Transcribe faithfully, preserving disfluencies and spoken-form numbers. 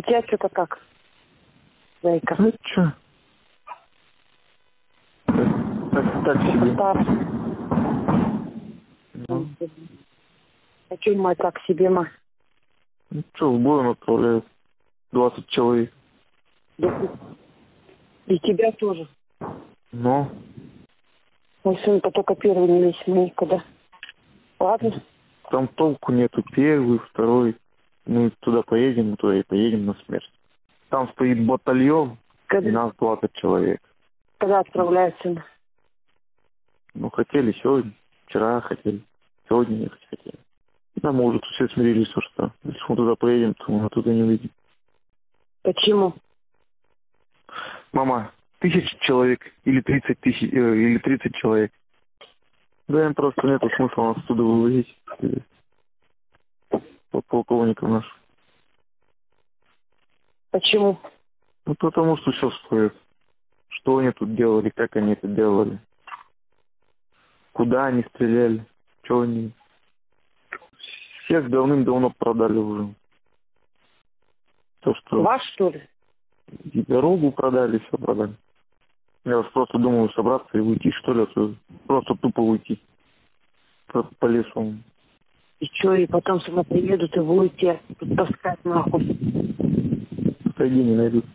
У тебя что-то как? Зайка. Ну что? Так, так себе. Ну. А что, мать, так себе, мать? Ну что, в бой отправляют двадцать человек. И тебя тоже. Ну? Мой сын-то только первый не лезет никуда. Ладно? Там толку нету. Первый, второй. Ну, туда поедем, туда и поедем на смерть. Там стоит батальон, когда... и нас двадцать человек. Когда отправляется? Ну, хотели сегодня. Вчера хотели. Сегодня не хотели. Да, мы уже все смирились, что если мы туда поедем, то мы оттуда не выйдем. Почему? Мама, тысяча человек или тридцать тысяч, э, или тридцать человек. Да, им просто нет смысла нас туда вывозить. Под полковником наш. Почему? Ну, потому что все стоит. Что они тут делали, как они это делали. Куда они стреляли, что они... Всех давным-давно продали уже. То, что... Вас, что ли? И дорогу продали, все продали. Я уж просто думаю собраться и уйти, что ли, отсюда. Просто тупо уйти. Просто по лесу. И что, и потом сама приедут и будете таскать нахуй. Пойди, не найдут.